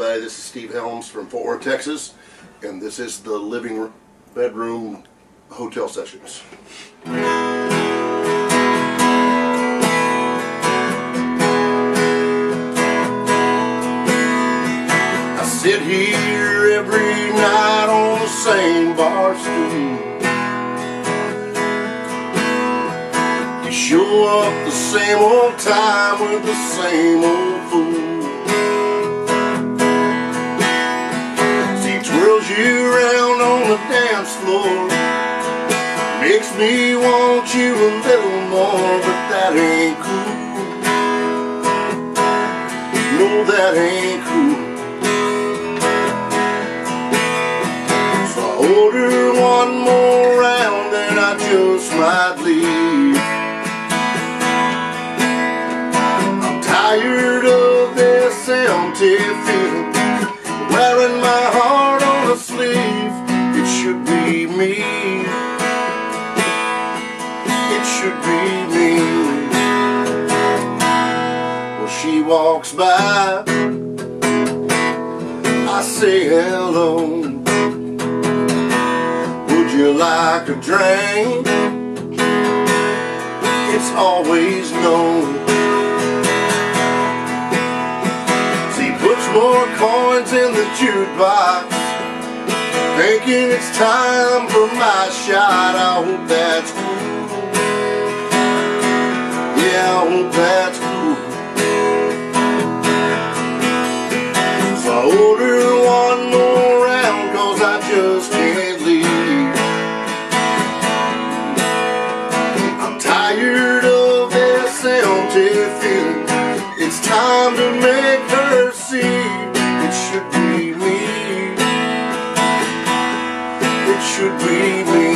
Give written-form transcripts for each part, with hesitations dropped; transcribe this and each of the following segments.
everybody, this is Steve Helms from Fort Worth, Texas, and this is the living room, bedroom, hotel sessions. I sit here every night on the same bar stool. You show up the same old time with the same old fool. You round on the dance floor, makes me want you a little more, but that ain't cool. No, that ain't cool. So I order one more round and I just might leave. I'm tired of this empty feeling, wearing my heart sleeve. It should be me. It should be me. Well, she walks by, I say hello. Would you like a drink? It's always no. She puts more coins in the jukebox, thinking it's time for my shot. I hope that's cool. Yeah, I hope that's cool. So I order one more round, cause I just can't leave. I'm tired of this empty feeling. It's time to make her see it should be me. It should be me.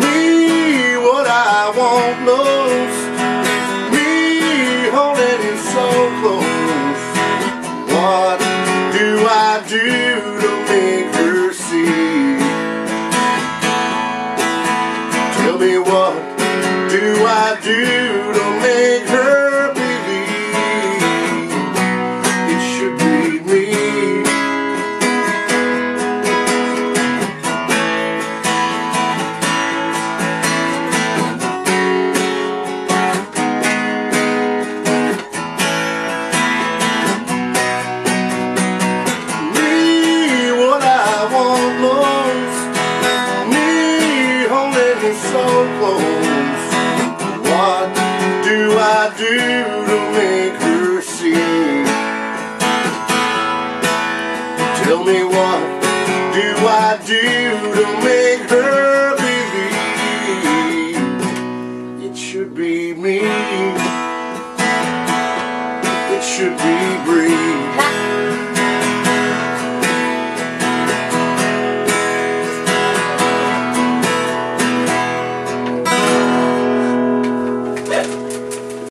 Me, what I want most. Me, holding you so close. What do I do to make her see? Tell me, what do I do to make her believe it should be? So close. What do I do to make her see? Tell me, what do I do to